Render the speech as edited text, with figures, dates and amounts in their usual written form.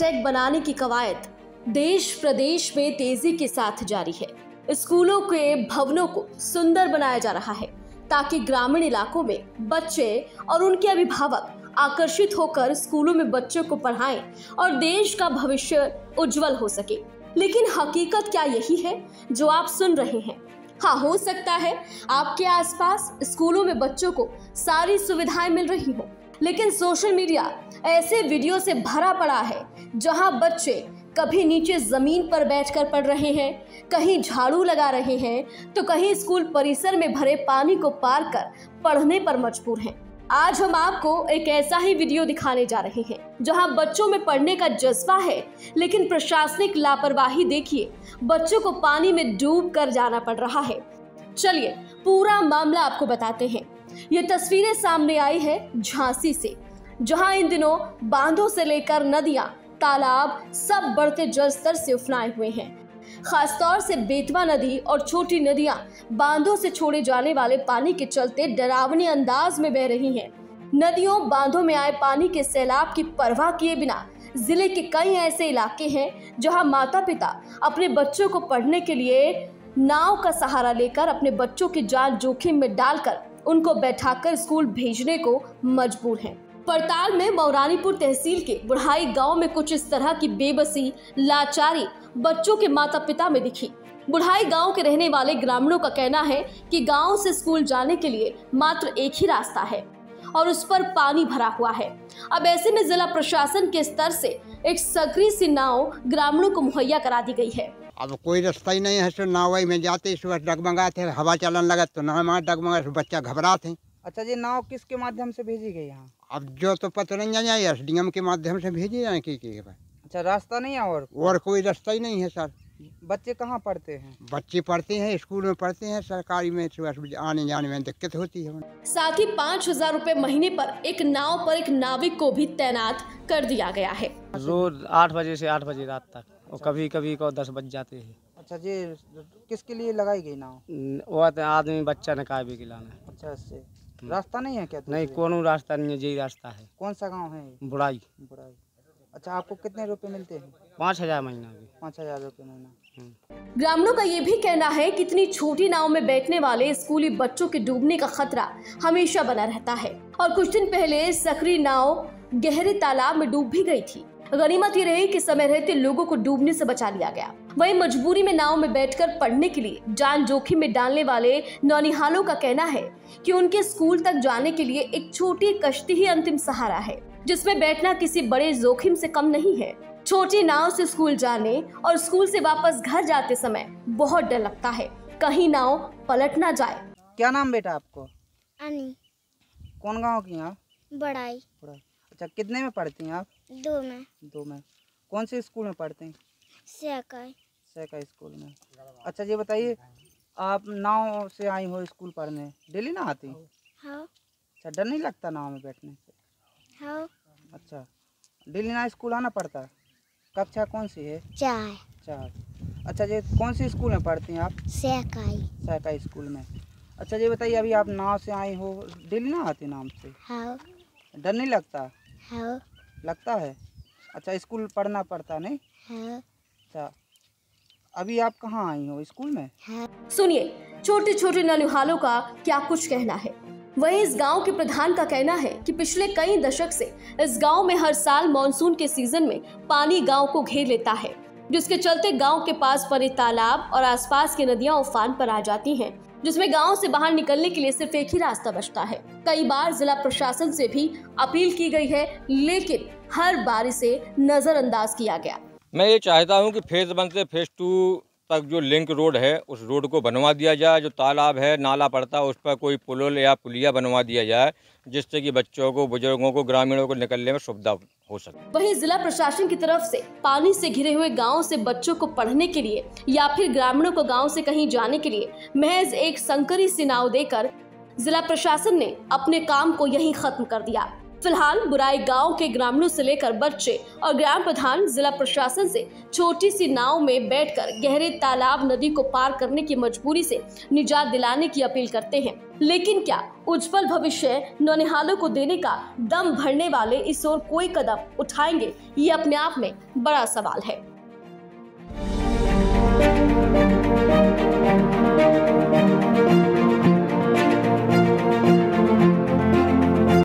Check बनाने की कवायद देश प्रदेश में तेजी के साथ जारी है। स्कूलों के भवनों को सुंदर बनाया जा रहा है ताकि ग्रामीण इलाकों में बच्चे और उनके अभिभावक आकर्षित होकर स्कूलों में बच्चों को पढ़ाएं और देश का भविष्य उज्जवल हो सके। लेकिन हकीकत क्या यही है जो आप सुन रहे हैं? हाँ, हो सकता है आपके आसपास स्कूलों में बच्चों को सारी सुविधाएं मिल रही हो, लेकिन सोशल मीडिया ऐसे वीडियो से भरा पड़ा है जहां बच्चे कभी नीचे जमीन पर बैठकर पढ़ रहे हैं, कहीं झाड़ू लगा रहे हैं, तो कहीं स्कूल परिसर में भरे पानी को पार कर पढ़ने पर मजबूर हैं। आज हम आपको एक ऐसा ही वीडियो दिखाने जा रहे हैं जहां बच्चों में पढ़ने का जज्बा है, लेकिन प्रशासनिक लापरवाही देखिए, बच्चों को पानी में डूब कर जाना पड़ रहा है। चलिए पूरा मामला आपको बताते हैं। ये तस्वीरें सामने आई है झांसी से, जहां इन दिनों बांधों से लेकर नदियां, तालाब सब बढ़ते जल स्तर से उफनाए हुए हैं। खासतौर से बेतवा नदी और छोटी नदियां बांधों से छोड़े जाने वाले पानी के चलते डरावने अंदाज में बह रही हैं। नदियों बांधों में आए पानी के सैलाब की परवाह किए बिना जिले के कई ऐसे इलाके हैं जहां माता पिता अपने बच्चों को पढ़ने के लिए नाव का सहारा लेकर अपने बच्चों की जान जोखिम में डालकर उनको बैठाकर स्कूल भेजने को मजबूर हैं। पड़ताल में मौरानीपुर तहसील के बुढ़ाई गांव में कुछ इस तरह की बेबसी, लाचारी बच्चों के माता पिता में दिखी। बुढ़ाई गांव के रहने वाले ग्रामीणों का कहना है कि गांव से स्कूल जाने के लिए मात्र एक ही रास्ता है और उस पर पानी भरा हुआ है। अब ऐसे में जिला प्रशासन के स्तर से एक सक्रिय सी नाव ग्रामीणों को मुहैया करा दी गई है। अब कोई रास्ता ही नहीं है, तो नाव में जाते सुबह डगमगाते, हवा चलन लगा तो नाव डगमगा, बच्चा घबराते। अच्छा जी, नाव किसके माध्यम से भेजी गई यहाँ? अब जो तो पता नहीं है, एसडीएम के माध्यम से भेजी जाए की। अच्छा, रास्ता नहीं है और कोई रास्ता ही नहीं है सर। बच्चे कहाँ पढ़ते हैं? बच्चे पढ़ते हैं स्कूल में, पढ़ते हैं सरकारी में, आने जाने में दिक्कत होती है। साथ ही 5,000 रूपए महीने पर एक नाव पर एक नाविक को भी तैनात कर दिया गया है। रोज 8 बजे से 8 बजे रात तक, और कभी कभी को 10 बज जाते हैं। अच्छा जी, किसके लिए लगाई गई नाव? वो आदमी बच्चा नकाय भी खिलाना। अच्छा, इससे रास्ता नहीं है क्या? नहीं, कोनो रास्ता नहीं है, यही रास्ता है। कौन सा गांव है? बुढ़ाई। अच्छा, आपको कितने रुपए मिलते हैं? 5,000 महीना के। 5,000 रुपए महीना। ग्रामीणों का ये भी कहना है कि इतनी छोटी नाव में बैठने वाले स्कूली बच्चों के डूबने का खतरा हमेशा बना रहता है। और कुछ दिन पहले सक्रिय नाव गहरे तालाब में डूब भी गयी थी। गनीमत ये रही कि समय रहते लोगों को डूबने से बचा लिया गया। वहीं मजबूरी में नाव में बैठकर पढ़ने के लिए जान जोखिम में डालने वाले नौनिहालों का कहना है कि उनके स्कूल तक जाने के लिए एक छोटी कश्ती ही अंतिम सहारा है, जिसमें बैठना किसी बड़े जोखिम से कम नहीं है। छोटी नाव से स्कूल जाने और स्कूल से वापस घर जाते समय बहुत डर लगता है, कहीं नाव पलट ना जाए। क्या नाम बेटा आपको? अनी। कौन गाँव की आप? बड़ाई। अच्छा, कितने में पढ़ती हैं आप? 2 में। कौन से स्कूल में पढ़ते हैं? सहकाई स्कूल में। अच्छा जी, बताइए आप नाव से आई हो स्कूल पढ़ने, डेली ना आती? हाँ। अच्छा, डर नहीं लगता नाव में बैठने से? हाँ। अच्छा, डेली ना स्कूल आना पड़ता? कक्षा कौन सी है? 4। अच्छा जी, कौन से स्कूल में पढ़ती हैं आप? सहकाई स्कूल में। अच्छा जी, बताइए अभी आप नाव से आई हो, डेली ना आती नाव से? हाँ। डर नहीं लगता? हाँ। लगता है। अच्छा, स्कूल पढ़ना पड़ता नहीं? हाँ। अच्छा, अभी आप कहाँ आई हो स्कूल में? हाँ। सुनिए छोटे छोटे नौनिहालों का क्या कुछ कहना है। वहीं इस गांव के प्रधान का कहना है कि पिछले कई दशक से इस गांव में हर साल मॉनसून के सीजन में पानी गांव को घेर लेता है, जिसके चलते गांव के पास पड़े तालाब और आसपास की नदियां उफान पर आ जाती हैं, जिसमें गांव से बाहर निकलने के लिए सिर्फ एक ही रास्ता बचता है। कई बार जिला प्रशासन से भी अपील की गई है, लेकिन हर बार इसे नजरअंदाज किया गया। मैं ये चाहता हूं कि फेज 1 से फेज 2 तक जो लिंक रोड है उस रोड को बनवा दिया जाए। जो तालाब है, नाला पड़ता है, उस पर कोई पुल या पुलिया बनवा दिया जाए, जिससे कि बच्चों को, बुजुर्गों को, ग्रामीणों को निकलने में सुविधा हो सके। वहीं जिला प्रशासन की तरफ से पानी से घिरे हुए गांव से बच्चों को पढ़ने के लिए या फिर ग्रामीणों को गांव से कहीं जाने के लिए महज एक संकरी सी नाव देकर जिला प्रशासन ने अपने काम को यहीं खत्म कर दिया। फिलहाल बुराई गांव के ग्रामीणों से लेकर बच्चे और ग्राम प्रधान जिला प्रशासन से छोटी सी नाव में बैठकर गहरे तालाब नदी को पार करने की मजबूरी से निजात दिलाने की अपील करते हैं। लेकिन क्या उज्जवल भविष्य नौनिहालों को देने का दम भरने वाले इस ओर कोई कदम उठाएंगे, ये अपने आप में बड़ा सवाल है।